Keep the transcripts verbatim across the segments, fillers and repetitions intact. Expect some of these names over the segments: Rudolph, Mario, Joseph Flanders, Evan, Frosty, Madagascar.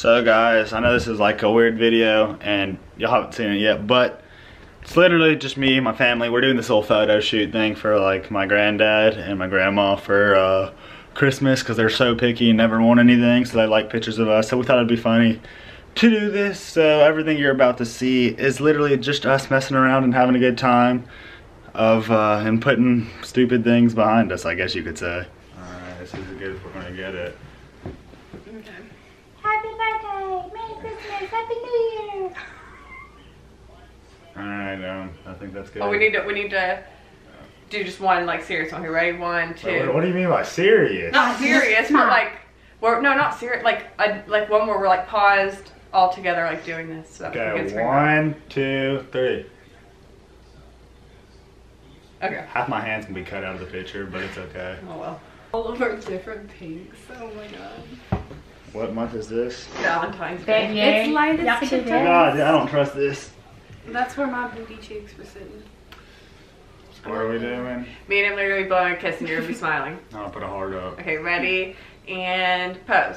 So guys, I know this is like a weird video and y'all haven't seen it yet, but it's literally just me and my family. We're doing this little photo shoot thing for like my granddad and my grandma for uh, Christmas, because they're so picky and never want anything, so they like pictures of us. So we thought it'd be funny to do this. So everything you're about to see is literally just us messing around and having a good time of uh, and putting stupid things behind us, I guess you could say. Alright, this is as good as we're gonna get it. Okay. Happy birthday! Merry Christmas! Happy New Year! Alright, um, I think that's good. Oh, we need to, we need to do just one, like, serious one here. Ready? One, two. Wait, what do you mean by serious? Not serious, but like, we're, no, not serious. Like, a, like one where we're like paused all together, like doing this. So okay, one, two, three. Okay. Half my hands can be cut out of the picture, but it's okay. Oh well. All of our different pinks. Oh my god. What month is this? Valentine's Day. Day. It's light as two days. God, I don't trust this. That's where my booty cheeks were sitting. What are we doing? Me and him literally blowing a kiss and you're gonna be smiling. I'll put a heart up. Okay, ready and pose.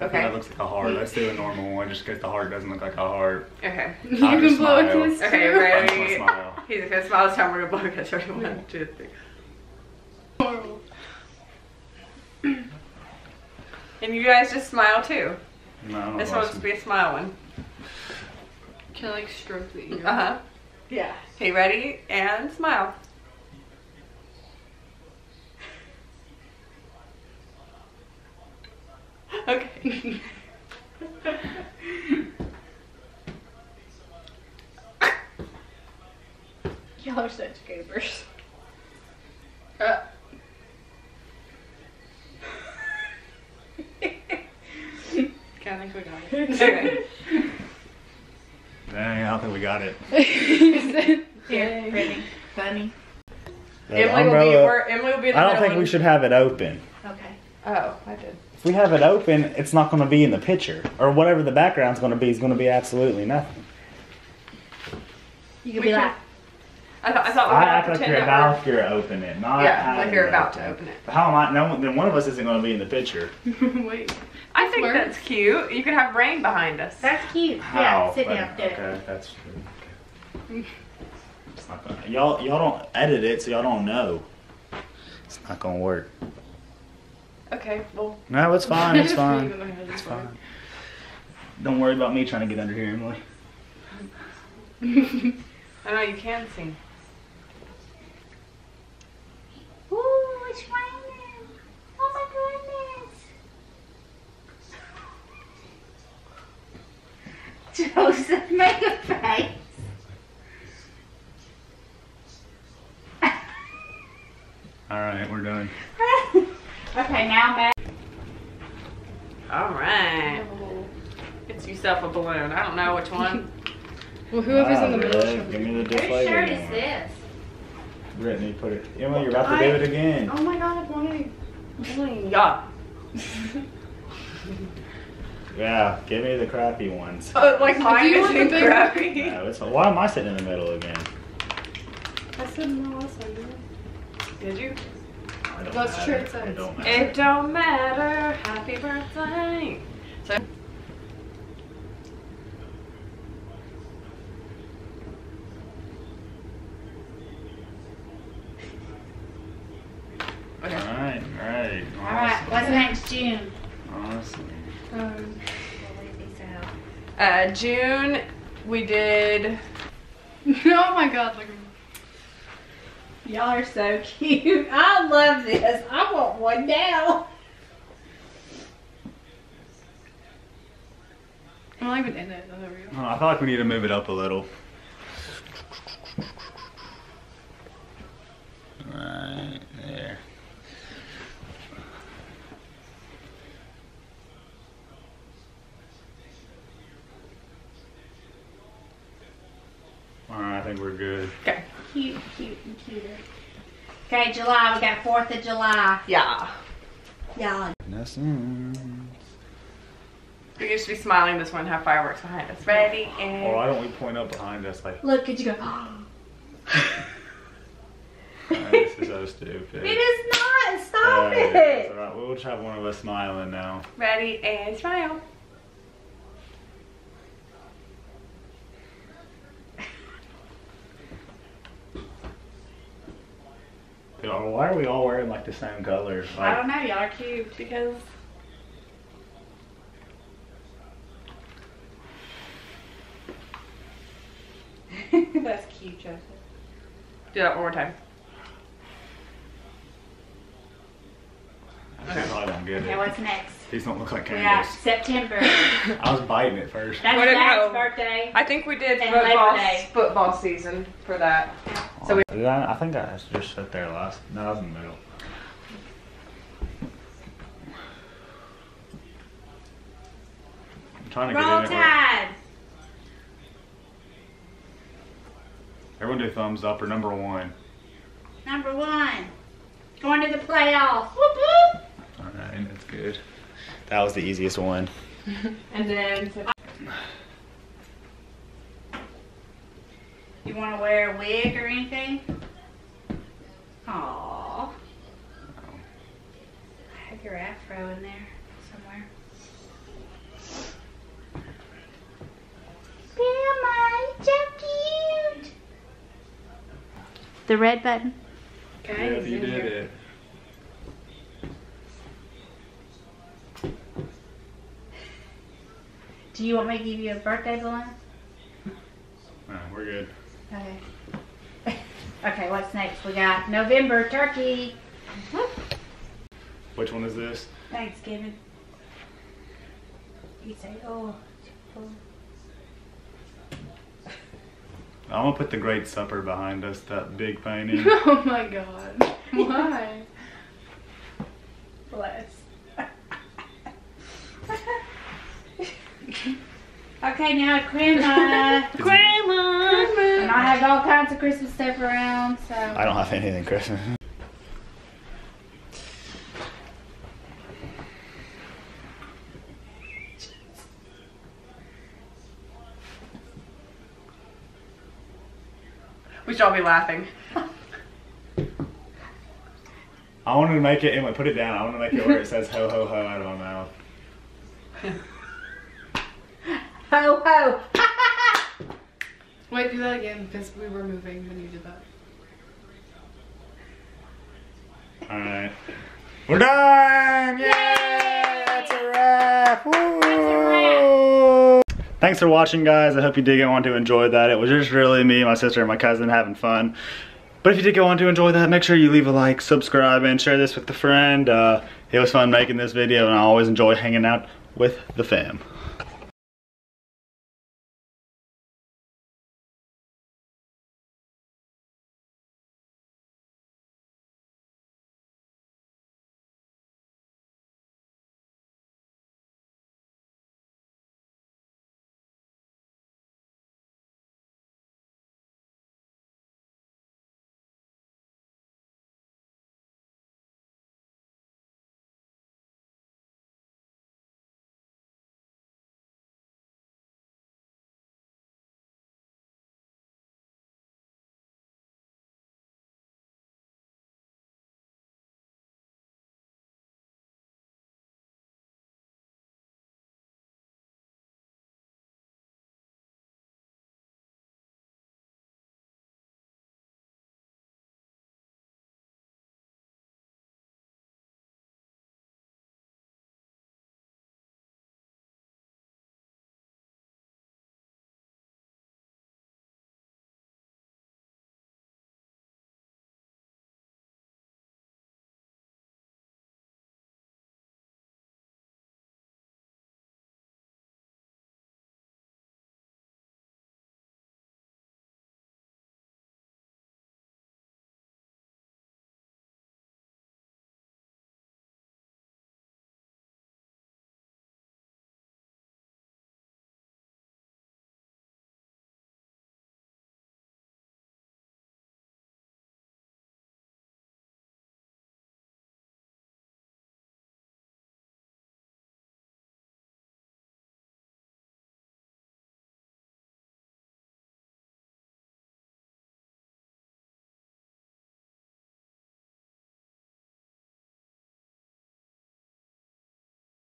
Okay. That looks like a heart. Let's do a normal one just because the heart doesn't look like a heart. Okay. You can blow a kiss. Okay, ready? I'm just gonna smile. He's gonna smile this time. We're gonna blow a kiss. Ready? One, two, three. And you guys just smile too. No, this one's to be a smile one. Can I like stroke the ear? Uh huh. Yeah. Okay, ready and smile. Okay. Y'all are such gapers. Uh. I think we got it. Okay. Dang, I don't think we got it. Here, pretty. Funny. Emily will, be, or Emily will be in the I don't middle think one. We should have it open. Okay. Oh, I did. If we have it open, it's not going to be in the picture. Or whatever the background's going to be is going to be absolutely nothing. You could be like... I, th I thought we I act like you're about to open it, not yeah, like you're about to open it. But how am I? No, then one of us isn't going to be in the picture. Wait, I that's think weird. That's cute. You could have rain behind us. That's cute. How? Yeah, sit down. Okay, it. That's true. Okay. It's not gonna. Y'all, y'all don't edit it, so y'all don't know. It's not gonna work. Okay, well. No, it's fine. It's fine. It's fine. Don't worry about me trying to get under here, Emily. I know you can sing. It's raining! Oh my goodness! Joseph, make a face! Alright, we're done. Okay, now back. Alright. Get yourself a balloon. I don't know which one. Well, whoever's wow, in the middle. Really? Give me the display. Whose shirt is this? Brittany, put it. Emily, you're about to do it again. Oh my god, Brittany. Yeah. Yeah, give me the crappy ones. Oh, like mine isn't crappy. No, it's, why am I sitting in the middle again? I said no, I said no. Did you? I don't That's matter. True. It don't matter. It don't matter. Happy birthday. So Alright, Alright, what's next, June? Awesome. Um, uh, June, we did... Oh my god, look at me. Y'all are so cute. I love this. I want one now. I'm not even in it. I don't know. I feel like we need to move it up a little. Right there. Alright, I think we're good. Okay. Cute, cute, and cuter. Okay, July. We got fourth of July. Yeah. Yeah. We used to be smiling this one, have fireworks behind us. Ready, and... Oh, why don't we point up behind us like... Look, could you go... Alright, this is so stupid. It is not! Stop. Stop uh, it! It's all right. We'll just have one of us smiling now. Ready and smile. Why are we all wearing like the same colors? Like, I don't know, y'all are cubed because. That's cute, Joseph. Do that one more time. I probably don't get it. Okay, what's next? These don't look like candies. Yeah, September. I was biting it first. That's Zach's birthday. I think we did football, football season for that. So we, did I, I think I just sat there last. No, I was in the middle. I'm trying to Roll get in Tide. Everyone do thumbs up or number one. Number one. Going to the playoffs. Whoop whoop. All right, that's good. That was the easiest one. And then. You want to wear a wig or anything? Aww. I have your afro in there somewhere. Grandma, it's so cute. The red button. Guys, you did it. Do you want me to give you a birthday balloon? No, we're good. Okay. Okay, what's next? We got November turkey. Which one is this? Thanksgiving. You say, oh. oh. I'm gonna put the Great Supper behind us. That big painting. Oh my God! Why? Bless. Okay, now Grandma. Grandma. And I have all kinds of Christmas stuff around, so. I don't have anything Christmas. We should all be laughing. I want to make it, and anyway, put it down. I want to make it where it says ho ho ho out of my mouth. Ho ho! Wait, do that again because we were moving when you did that. Alright. We're done! Yay! Yay! That's a wrap! Woo! That's a wrap! Thanks for watching, guys. I hope you did get on to enjoy that. It was just really me, my sister, and my cousin having fun. But if you did go on to enjoy that, make sure you leave a like, subscribe, and share this with a friend. Uh, it was fun making this video, and I always enjoy hanging out with the fam.